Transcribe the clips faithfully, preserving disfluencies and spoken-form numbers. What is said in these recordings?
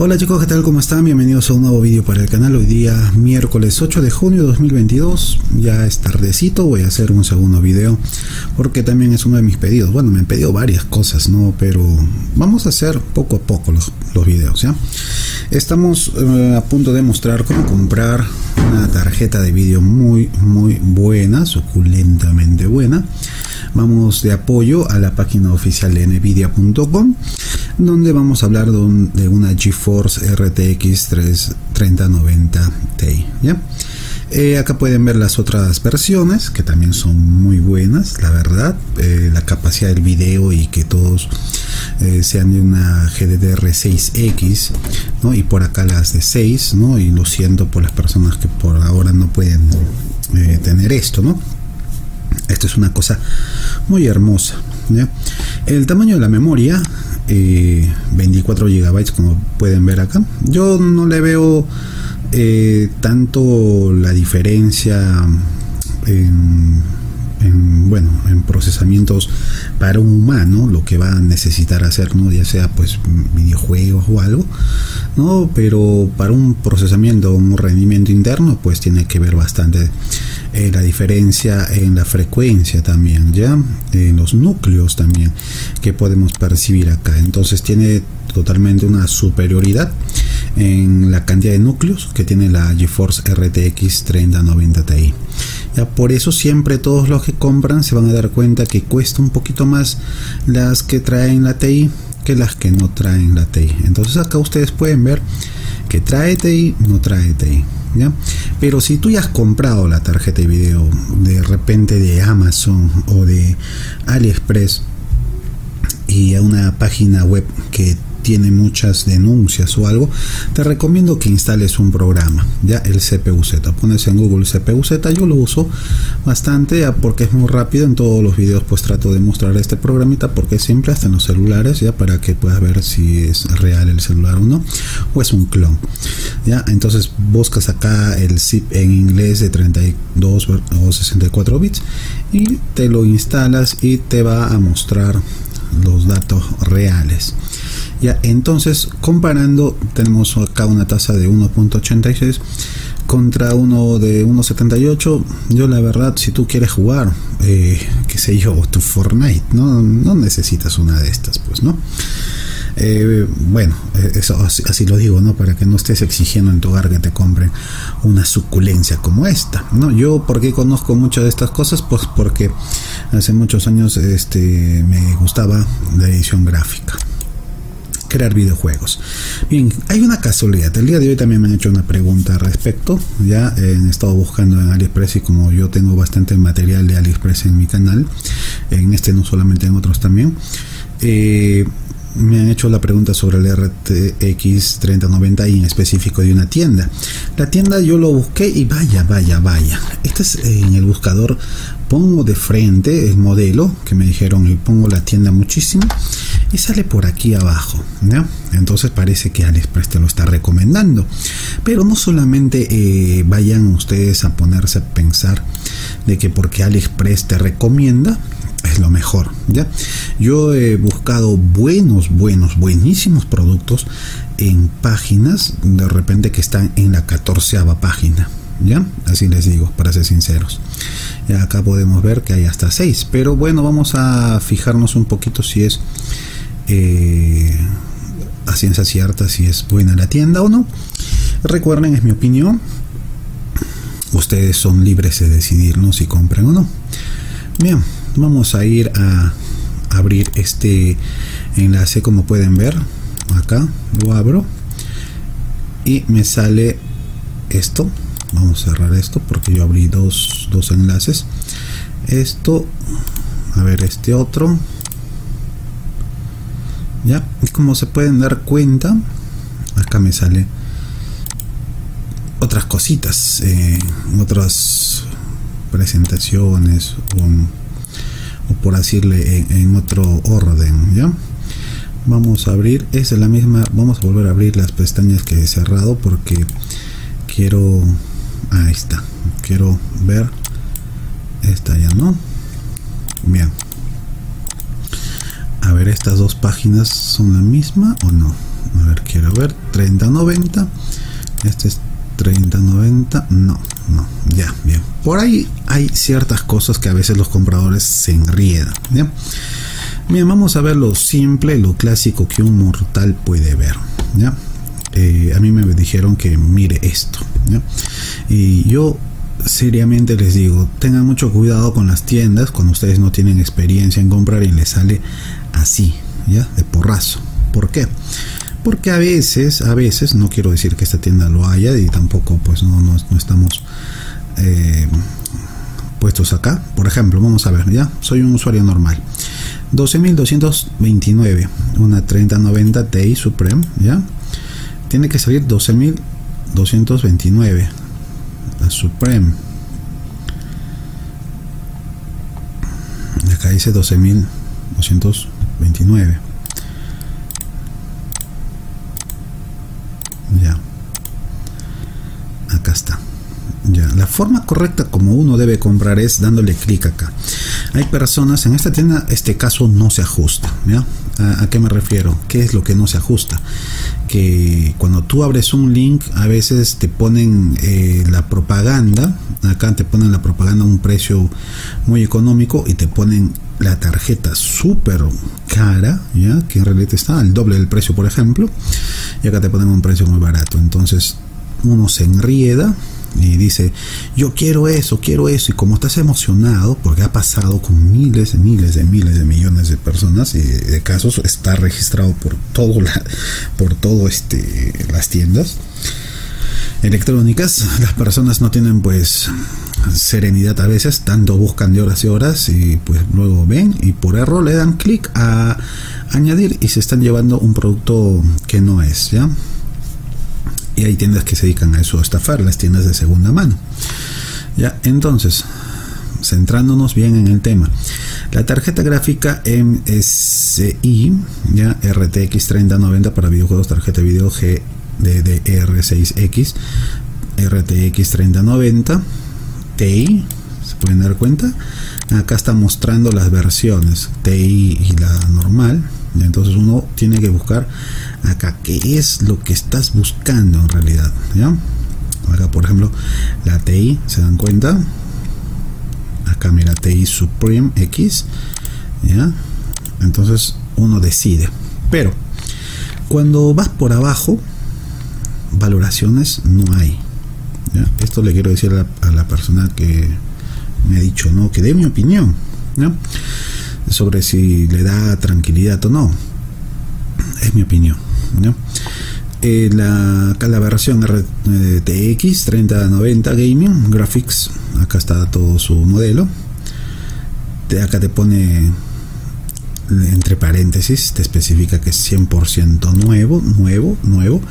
Hola chicos, ¿qué tal? ¿Cómo están? Bienvenidos a un nuevo vídeo para el canal. Hoy día miércoles ocho de junio de dos mil veintidós, ya es tardecito. Voy a hacer un segundo vídeo porque también es uno de mis pedidos. Bueno, me han pedido varias cosas, ¿no? Pero vamos a hacer poco a poco los, los vídeos, ¿ya? Estamos eh, a punto de mostrar cómo comprar una tarjeta de vídeo muy muy buena, suculentamente buena. Vamos de apoyo a la página oficial de Nvidia punto com, donde vamos a hablar de, un, de una GeForce R T X treinta noventa Ti, ¿ya? Eh, acá pueden ver las otras versiones que también son muy buenas, la verdad. Eh, la capacidad del video y que todos eh, sean de una G D D R seis X, ¿no? Y por acá las de seis, ¿no? Y lo siento por las personas que por ahora no pueden eh, tener esto, ¿no? Esto es una cosa muy hermosa, ¿ya? El tamaño de la memoria, eh, veinticuatro gigabytes, como pueden ver acá. Yo no le veo eh, tanto la diferencia en, en, bueno, en procesamientos para un humano, lo que va a necesitar hacer, ¿no? Ya sea pues videojuegos o algo, ¿no? Pero para un procesamiento, un rendimiento interno, pues tiene que ver bastante Eh, la diferencia en la frecuencia también, ya en eh, los núcleos también que podemos percibir acá. Entonces tiene totalmente una superioridad en la cantidad de núcleos que tiene la GeForce R T X treinta noventa Ti. Ya por eso siempre todos los que compran se van a dar cuenta que cuesta un poquito más las que traen la Ti que las que no traen la Ti. Entonces acá ustedes pueden ver que trae Ti, no trae Ti, ¿ya? Pero si tú ya has comprado la tarjeta de video de repente de Amazon o de Aliexpress, y a una página web que tiene muchas denuncias o algo, te recomiendo que instales un programa, ya, el C P U Z. Pones en Google C P U Z, yo lo uso bastante porque es muy rápido. En todos los videos pues trato de mostrar este programita porque es simple, hasta en los celulares, ya, para que puedas ver si es real el celular o no, o es un clon, ya. Entonces buscas acá el zip en inglés de treinta y dos o sesenta y cuatro bits y te lo instalas y te va a mostrar los datos reales, ya. Entonces comparando, tenemos acá una tasa de uno punto ochenta y seis contra uno de uno punto setenta y ocho. Yo la verdad, si tú quieres jugar eh, qué sé yo, tu Fortnite, no, no necesitas una de estas, pues, ¿no? Eh, bueno, eso así, así lo digo, ¿no? Para que no estés exigiendo en tu hogar que te compren una suculencia como esta, ¿no? Yo, porque conozco muchas de estas cosas, pues porque hace muchos años este, me gustaba la edición gráfica, crear videojuegos. Bien, hay una casualidad, el día de hoy también me han hecho una pregunta al respecto, ya. Eh, he estado buscando en Aliexpress, y como yo tengo bastante material de Aliexpress en mi canal, en este no solamente, en otros también, eh, me han hecho la pregunta sobre el R T X treinta noventa y en específico de una tienda. La tienda yo lo busqué y vaya, vaya, vaya. Este es en el buscador, pongo de frente el modelo que me dijeron y pongo la tienda muchísimo y sale por aquí abajo, ¿no? Entonces parece que Aliexpress te lo está recomendando. Pero no solamente eh, vayan ustedes a ponerse a pensar de que porque Aliexpress te recomienda es lo mejor, ¿ya? Yo he buscado buenos, buenos, buenísimos productos en páginas de repente que están en la catorceava página, ¿ya? Así les digo, para ser sinceros. Ya acá podemos ver que hay hasta seis, pero bueno, vamos a fijarnos un poquito si es eh, a ciencia cierta, si es buena la tienda o no. Recuerden, es mi opinión. Ustedes son libres de decidir, ¿no?, si compran o no. Bien, vamos a ir a abrir este enlace. Como pueden ver acá, lo abro y me sale esto. Vamos a cerrar esto porque yo abrí dos, dos enlaces. Esto, a ver, este otro, ya. Y como se pueden dar cuenta, acá me sale otras cositas, eh, otras presentaciones, o, o por decirle en, en otro orden, ¿ya? Vamos a abrir, es la misma. Vamos a volver a abrir las pestañas que he cerrado porque quiero, ahí está, quiero ver esta, ya, ¿no? Bien, A ver, estas dos páginas son la misma o no. A ver, quiero ver. treinta noventa. Este es treinta noventa. No, no. Ya, bien. Por ahí hay ciertas cosas que a veces los compradores se enriedan, ¿ya? Bien, vamos a ver lo simple, lo clásico que un mortal puede ver, ¿ya? Eh, a mí me dijeron que mire esto, ¿ya? Y yo seriamente les digo, tengan mucho cuidado con las tiendas cuando ustedes no tienen experiencia en comprar y les sale así, ya, de porrazo. ¿Por qué? Porque a veces, a veces, no quiero decir que esta tienda lo haya y tampoco pues no, no, no estamos eh, puestos acá. Por ejemplo, vamos a ver, ya, soy un usuario normal. doce mil doscientos veintinueve, una treinta noventa Ti Supreme, ya. Tiene que salir doce mil doscientos veintinueve. La Supreme. Acá dice doce mil doscientos veintinueve. Ya. Acá está. Ya. La forma correcta como uno debe comprar es dándole clic acá. Hay personas, en esta tienda este caso no se ajusta, ¿ya? ¿A, a qué me refiero? ¿Qué es lo que no se ajusta? Que cuando tú abres un link a veces te ponen eh, la propaganda, acá te ponen la propaganda a un precio muy económico y te ponen la tarjeta súper cara, ¿ya? Que en realidad está al doble del precio, por ejemplo, y acá te ponen un precio muy barato. Entonces uno se enrieda y dice, yo quiero eso, quiero eso, y como estás emocionado, porque ha pasado con miles y miles de miles de millones de personas y de casos, está registrado por todo la, por todo este las tiendas electrónicas, las personas no tienen pues serenidad a veces, tanto buscan de horas y horas y pues luego ven y por error le dan clic a añadir y se están llevando un producto que no es, ¿ya? Y hay tiendas que se dedican a eso, a estafar, las tiendas de segunda mano. Ya, entonces, centrándonos bien en el tema. La tarjeta gráfica M S I, ya, R T X treinta noventa para videojuegos, tarjeta de video G D D R seis X, R T X treinta noventa, Ti, ¿se pueden dar cuenta? Acá está mostrando las versiones, Ti y la normal. Entonces uno tiene que buscar acá qué es lo que estás buscando en realidad, ¿ya? Acá por ejemplo la Ti, se dan cuenta, acá mira Ti Supreme X, ¿ya? Entonces uno decide, pero cuando vas por abajo valoraciones no hay, ¿ya? Esto le quiero decir a la, a la persona que me ha dicho, no, que dé mi opinión, ¿ya? Sobre si le da tranquilidad o no, es mi opinión, ¿no? eh, la, acá la versión R T X treinta noventa Gaming Graphics, acá está todo su modelo, te, acá te pone entre paréntesis, te especifica que es cien por ciento nuevo, nuevo, nuevo.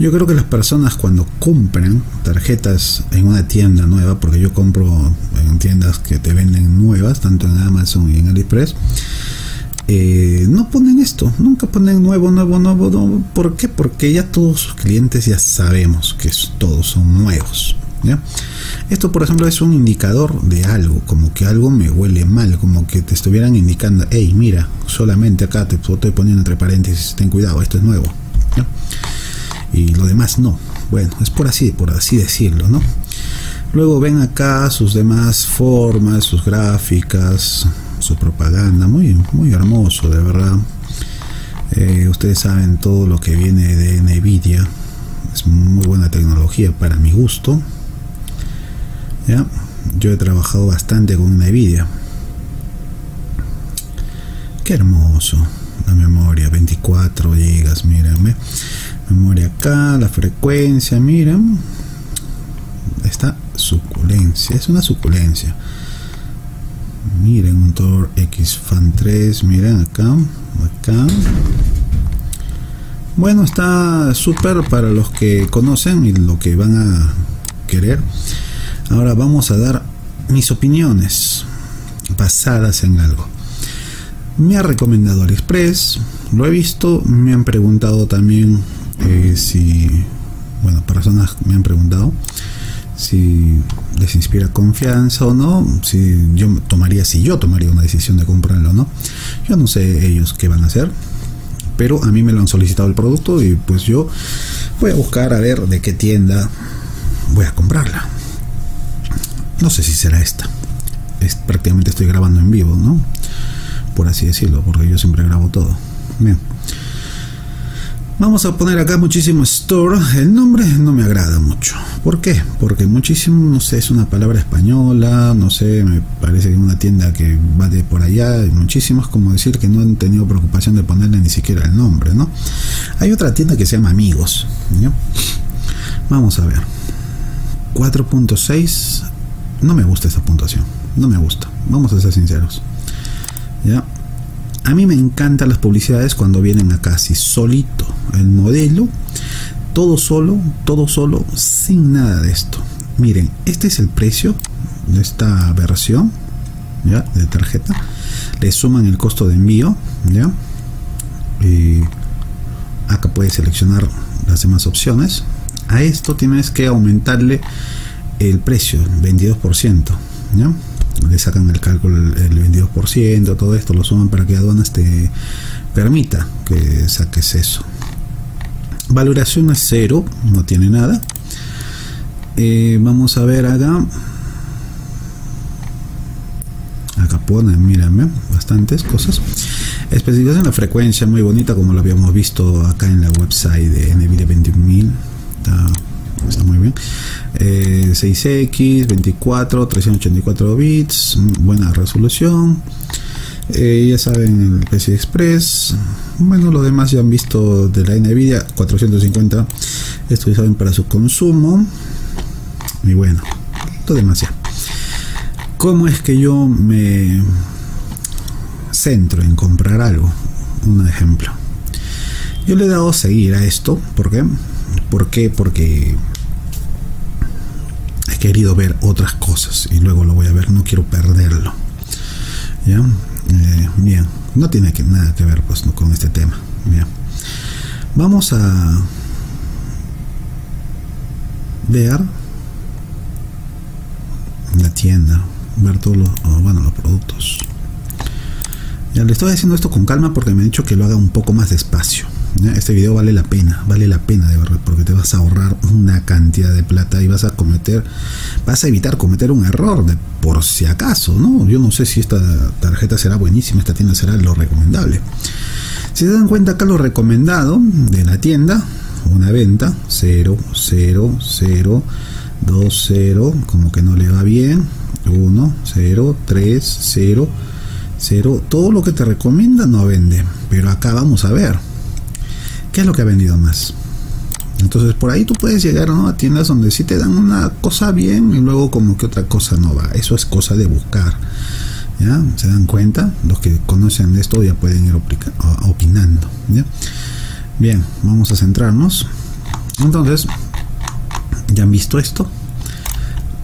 Yo creo que las personas cuando compran tarjetas en una tienda nueva, porque yo compro en tiendas que te venden nuevas, tanto en Amazon y en Aliexpress, eh, no ponen esto, nunca ponen nuevo, nuevo, nuevo, nuevo. ¿Por qué? Porque ya todos sus clientes ya sabemos que todos son nuevos, ¿ya? Esto por ejemplo es un indicador de algo, como que algo me huele mal, como que te estuvieran indicando, hey, mira, solamente acá te estoy poniendo entre paréntesis, ten cuidado, esto es nuevo, ¿ya? Y lo demás no. Bueno, es por así, por así decirlo, ¿no? Luego ven acá sus demás formas, sus gráficas, su propaganda, muy, muy hermoso, de verdad. Eh, ustedes saben todo lo que viene de Nvidia, es muy buena tecnología para mi gusto, ¿ya? Yo he trabajado bastante con Nvidia. Qué hermoso la memoria, veinticuatro gigas, mírenme. Memoria acá, la frecuencia, miren. Esta suculencia, es una suculencia. Miren, un Tor X Fan tres, miren acá, acá. Bueno, está súper para los que conocen y lo que van a querer. Ahora vamos a dar mis opiniones basadas en algo. Me ha recomendado Aliexpress, lo he visto, me han preguntado también eh, si, bueno, personas me han preguntado si les inspira confianza o no, si yo tomaría, si yo tomaría una decisión de comprarlo o no. Yo no sé ellos qué van a hacer, pero a mí me lo han solicitado el producto y pues yo voy a buscar a ver de qué tienda voy a comprarla. No sé si será esta. Es, prácticamente estoy grabando en vivo, ¿no? Por así decirlo, porque yo siempre grabo todo. Bien. Vamos a poner acá muchísimo store. El nombre no me agrada mucho. ¿Por qué? Porque muchísimo, no sé, es una palabra española, no sé, me parece que una tienda que va de por allá. Muchísimo es como decir que no han tenido preocupación de ponerle ni siquiera el nombre, ¿no? Hay otra tienda que se llama Amigos, ¿no? Vamos a ver. cuatro punto seis. No me gusta esa puntuación. No me gusta. Vamos a ser sinceros. ¿Ya? A mí me encantan las publicidades cuando vienen acá así solito, el modelo, todo solo, todo solo, sin nada de esto. Miren, este es el precio de esta versión, ¿ya? De tarjeta. Le suman el costo de envío, ¿ya? Y acá puedes seleccionar las demás opciones. A esto tienes que aumentarle el precio, veintidós por ciento, ¿ya? Le sacan el cálculo el veintidós por ciento, todo esto lo suman para que aduanas te permita que saques eso. Valoración es cero, no tiene nada. Eh, vamos a ver acá. Acá ponen, mírame, bastantes cosas. Especificación, la frecuencia muy bonita, como lo habíamos visto acá en la website de Nvidia veintiuno mil. Está, está muy bien. Eh, seis equis, veinticuatro, trescientos ochenta y cuatro bits, buena resolución. Eh, ya saben, el P C Express. Bueno, los demás ya han visto de la Nvidia. Cuatrocientos cincuenta, esto ya saben, para su consumo. Y bueno, todo demasiado. ¿Cómo es que yo me centro en comprar algo? Un ejemplo, yo le he dado seguir a esto. ¿Por qué? ¿Por qué? Porque he querido ver otras cosas y luego lo voy a ver, no quiero perderlo, ¿ya? Eh, bien, no tiene que, nada que ver pues, no, con este tema. Bien. Vamos a ver la tienda, ver todos los, oh, bueno, los productos. Ya le estoy haciendo esto con calma porque me han dicho que lo haga un poco más despacio. Este video vale la pena, vale la pena de verdad, porque te vas a ahorrar una cantidad de plata y vas a cometer, vas a evitar cometer un error de por si acaso, ¿no? Yo no sé si esta tarjeta será buenísima, esta tienda será lo recomendable. Si se dan cuenta acá lo recomendado de la tienda, una venta, cero, cero, cero, dos, cero, como que no le va bien, uno, cero, tres, cero, cero, todo lo que te recomienda no vende, pero acá vamos a ver qué es lo que ha vendido más. Entonces por ahí tú puedes llegar, ¿no?, a tiendas donde sí te dan una cosa bien y luego como que otra cosa no va. Eso es cosa de buscar, ¿ya? Se dan cuenta, los que conocen de esto ya pueden ir opinando, ¿ya? Bien, vamos a centrarnos. Entonces ya han visto esto,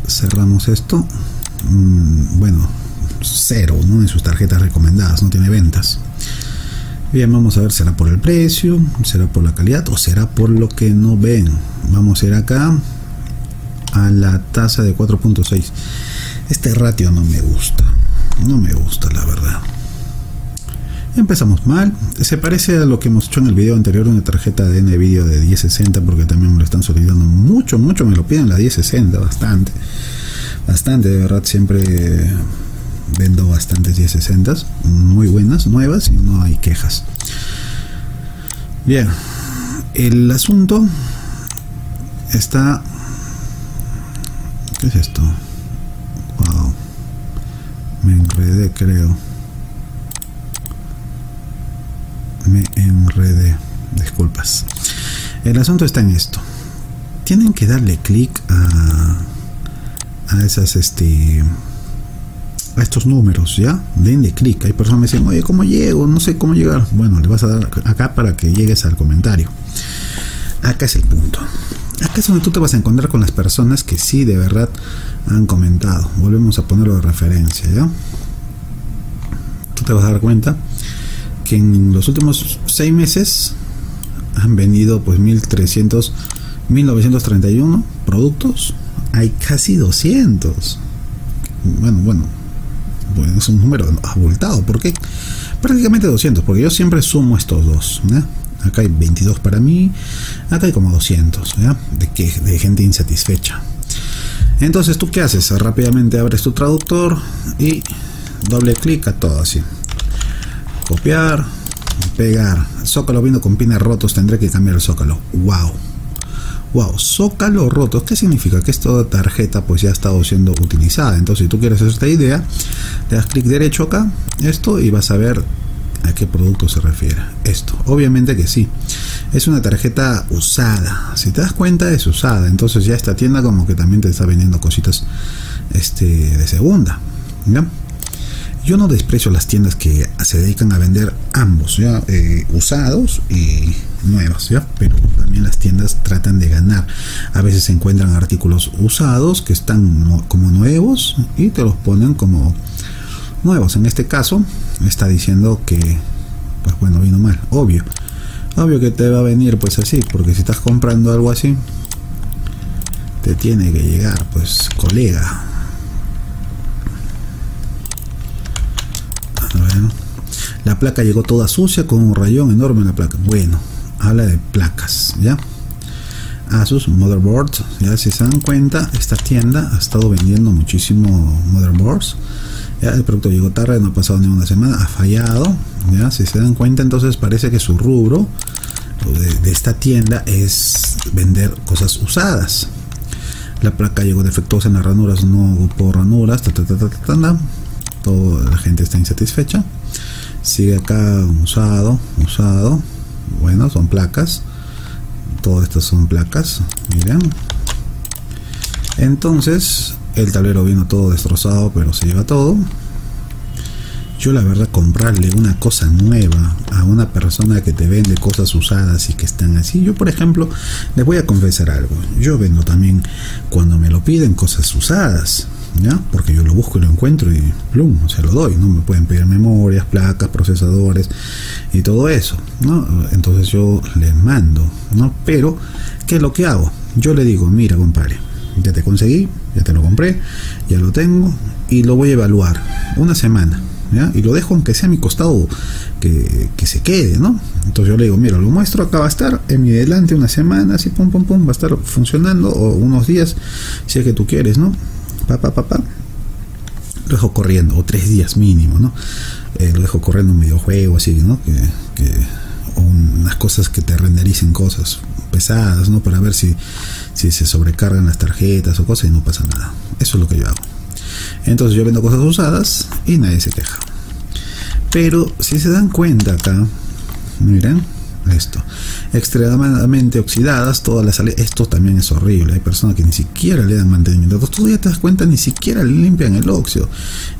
cerramos esto. Mm, bueno, cero, ¿no?, en sus tarjetas recomendadas, no tiene ventas. Bien, vamos a ver, será por el precio, será por la calidad o será por lo que no ven. Vamos a ir acá a la tasa de cuatro punto seis. Este ratio no me gusta, no me gusta la verdad. Empezamos mal, se parece a lo que hemos hecho en el video anterior, una tarjeta de Nvidia de diez sesenta, porque también me lo están solicitando mucho, mucho, me lo piden la diez sesenta, bastante, bastante, de verdad, siempre... Vendo bastantes diez sesentas, muy buenas, nuevas, y no hay quejas. Bien, el asunto está... ¿Qué es esto? Wow, me enredé, creo. Me enredé, disculpas. El asunto está en esto. Tienen que darle clic a, a esas, este... a estos números, ¿ya? Denle clic. Hay personas que me dicen, oye, ¿cómo llego? No sé cómo llegar. Bueno, le vas a dar acá para que llegues al comentario. Acá es el punto. Acá es donde tú te vas a encontrar con las personas que sí, de verdad, han comentado. Volvemos a ponerlo de referencia, ¿ya? Tú te vas a dar cuenta que en los últimos seis meses han vendido pues mil trescientos mil novecientos treinta y uno productos, hay casi doscientos. Bueno, bueno, bueno, es un número abultado, porque prácticamente doscientos, porque yo siempre sumo estos dos, ¿eh? Acá hay veintidós para mí, acá hay como doscientos, ¿eh? de, que, de gente insatisfecha. Entonces, ¿tú qué haces? Rápidamente abres tu traductor y doble clic a todo así. Copiar, pegar. Zócalo vino con pines rotos, tendré que cambiar el zócalo. Wow. Wow, zócalo roto. ¿Qué significa? Que esta tarjeta pues ya ha estado siendo utilizada. Entonces, si tú quieres hacer esta idea, le das clic derecho acá, esto, y vas a ver a qué producto se refiere esto. Obviamente que sí, es una tarjeta usada. Si te das cuenta, es usada. Entonces ya esta tienda como que también te está vendiendo cositas este de segunda, ¿ya? Yo no desprecio las tiendas que se dedican a vender ambos, ¿ya? Eh, usados y nuevas, ¿ya? Pero también las tiendas tratan de ganar. A veces se encuentran artículos usados que están no, como nuevos, y te los ponen como nuevos. En este caso está diciendo que pues bueno, vino mal. Obvio, obvio que te va a venir pues así, porque si estás comprando algo así te tiene que llegar pues, colega. Bueno, la placa llegó toda sucia con un rayón enorme en la placa. Bueno, habla de placas, ya. Asus motherboards, ya, si se dan cuenta, esta tienda ha estado vendiendo muchísimo motherboards. Ya, el producto llegó tarde, no ha pasado ni una semana, ha fallado, ya, si se dan cuenta. Entonces parece que su rubro de, de esta tienda es vender cosas usadas. La placa llegó defectuosa en las ranuras, no por ranuras, ta, ta, ta, ta, ta, ta. Toda la gente está insatisfecha. Sigue acá, usado, usado. Bueno, son placas, todas estas son placas, miren. Entonces el tablero vino todo destrozado, pero se lleva todo. Yo la verdad, comprarle una cosa nueva a una persona que te vende cosas usadas y que están así. Yo, por ejemplo, les voy a confesar algo. Yo vendo también, cuando me lo piden, cosas usadas, ¿ya? Porque yo lo busco y lo encuentro y plum, se lo doy. No me pueden pedir memorias, placas, procesadores y todo eso, ¿no? Entonces yo les mando, ¿no? Pero, ¿qué es lo que hago? Yo le digo, mira, compadre, ya te conseguí, ya te lo compré, ya lo tengo, y lo voy a evaluar una semana, ¿ya? Y lo dejo aunque sea a mi costado, que, que se quede, ¿no? Entonces yo le digo, mira, lo muestro, acá va a estar en mi delante una semana, así, pum, pum, pum, va a estar funcionando, o unos días, si es que tú quieres, ¿no? Pa, pa, pa, pa. Lo dejo corriendo, o tres días mínimo, ¿no? Eh, lo dejo corriendo un videojuego, así, ¿no? Que... que unas cosas que te rendericen cosas pesadas, ¿no? Para ver si, si se sobrecargan las tarjetas o cosas, y no pasa nada. Eso es lo que yo hago. Entonces yo vendo cosas usadas y nadie se queja. Pero si se dan cuenta acá, miren esto, extremadamente oxidadas todas las salidas. Esto también es horrible. Hay personas que ni siquiera le dan mantenimiento. Tú ya te das cuenta, ni siquiera le limpian el óxido,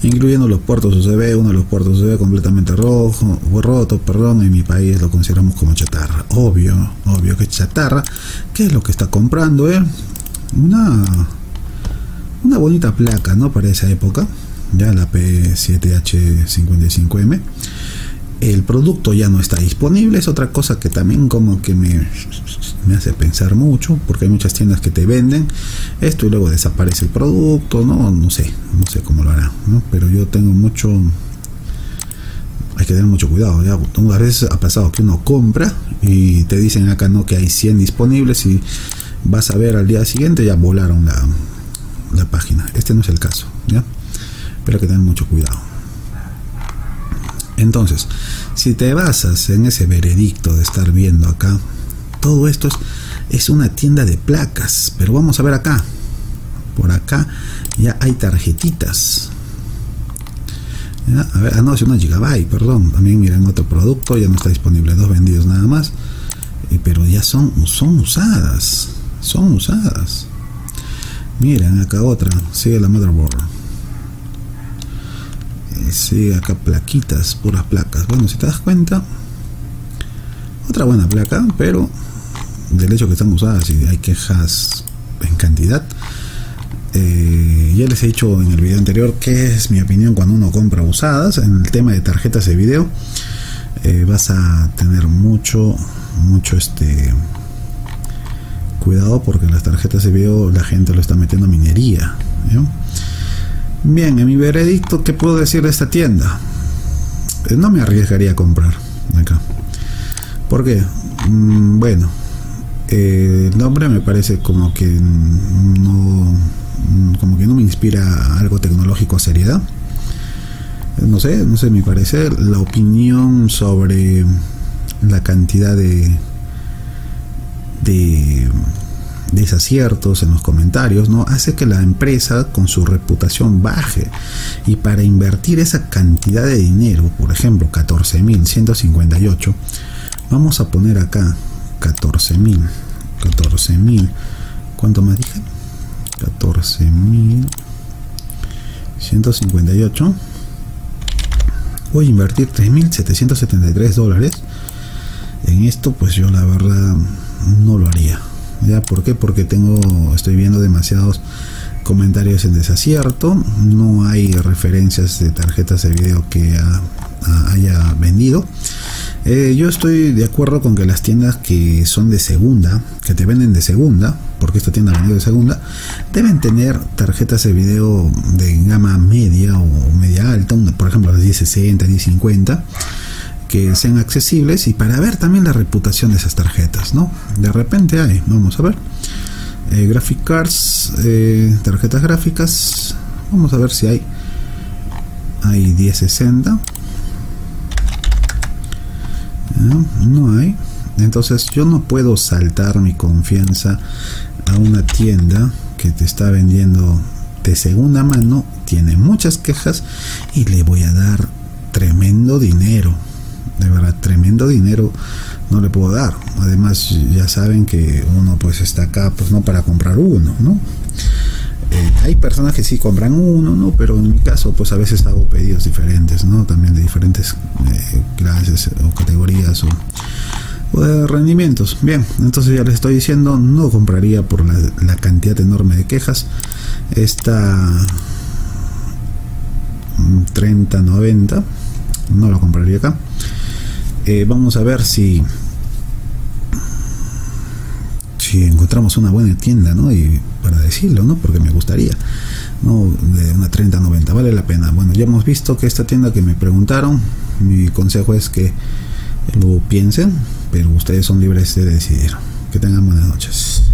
incluyendo los puertos U S B. Uno de los puertos U S B completamente rojo, roto, perdón. En mi país lo consideramos como chatarra. Obvio, obvio que chatarra. ¿Qué es lo que está comprando él? Una, una bonita placa, ¿no? Para esa época, ya, la P siete H cincuenta y cinco M. El producto ya no está disponible. Es otra cosa que también como que me, me hace pensar mucho, porque hay muchas tiendas que te venden esto y luego desaparece el producto, ¿no? No sé, no sé cómo lo harán, ¿no? Pero yo tengo mucho... Hay que tener mucho cuidado, ¿ya? A veces ha pasado que uno compra y te dicen acá, ¿no? Que hay cien disponibles, y vas a ver al día siguiente ya volaron la, la página. Este no es el caso, ¿ya? Pero hay que tener mucho cuidado. Entonces, si te basas en ese veredicto de estar viendo acá, todo esto es, es una tienda de placas. Pero vamos a ver acá, por acá ya hay tarjetitas. Ya, a ver, ah no, es una Gigabyte, perdón. También miren, otro producto, ya no está disponible, dos vendidos nada más. Eh, pero ya son, son usadas, son usadas. Miren, acá otra, sigue la motherboard. Sí, acá plaquitas, puras placas. Bueno, si te das cuenta, otra buena placa, pero del hecho que están usadas y hay quejas en cantidad. Eh, ya les he dicho en el video anterior que es mi opinión cuando uno compra usadas. En el tema de tarjetas de video, eh, vas a tener mucho, mucho este cuidado, porque las tarjetas de video la gente lo está metiendo a minería, ¿ya? Bien, en mi veredicto, ¿qué puedo decir de esta tienda? No me arriesgaría a comprar acá. ¿Por qué? Mm, bueno, eh, el nombre me parece como que no, como que no me inspira algo tecnológico a seriedad. No sé, no sé, me parece la opinión sobre la cantidad de de desaciertos en los comentarios, ¿no?, hace que la empresa con su reputación baje, y para invertir esa cantidad de dinero, por ejemplo catorce mil ciento cincuenta y ocho, vamos a poner acá catorce mil, catorce mil, ¿cuánto más dije? catorce mil ciento cincuenta y ocho. Voy a invertir tres mil setecientos setenta y tres dólares en esto. Pues yo la verdad no lo haría. ¿Ya? ¿Por qué? Porque tengo, estoy viendo demasiados comentarios en desacierto. No hay referencias de tarjetas de video que ha, a, haya vendido. Eh, yo estoy de acuerdo con que las tiendas que son de segunda, que te venden de segunda, porque esta tienda ha vendido de segunda, deben tener tarjetas de video de gama media o media alta, una, por ejemplo las diez sesenta, diez cincuenta, que sean accesibles, y para ver también la reputación de esas tarjetas, ¿no? De repente hay, vamos a ver, eh, graphic cards, eh, tarjetas gráficas, vamos a ver si hay, hay diez sesenta, no, no hay. Entonces yo no puedo saltar mi confianza a una tienda que te está vendiendo de segunda mano, tiene muchas quejas, y le voy a dar tremendo dinero. De verdad, tremendo dinero no le puedo dar. Además, ya saben que uno pues está acá pues no para comprar uno, ¿no? Eh, hay personas que sí compran uno, ¿no? Pero en mi caso pues a veces hago pedidos diferentes, ¿no? También de diferentes eh, clases o categorías o, o de rendimientos. Bien, entonces ya les estoy diciendo, no compraría por la, la cantidad enorme de quejas. Esta treinta noventa no la compraría acá. Eh, vamos a ver si si encontramos una buena tienda, ¿no? Y para decirlo, ¿no? Porque me gustaría, ¿no? De una treinta noventa vale la pena. Bueno, ya hemos visto que esta tienda que me preguntaron, mi consejo es que lo piensen, pero ustedes son libres de decidir. Que tengan buenas noches.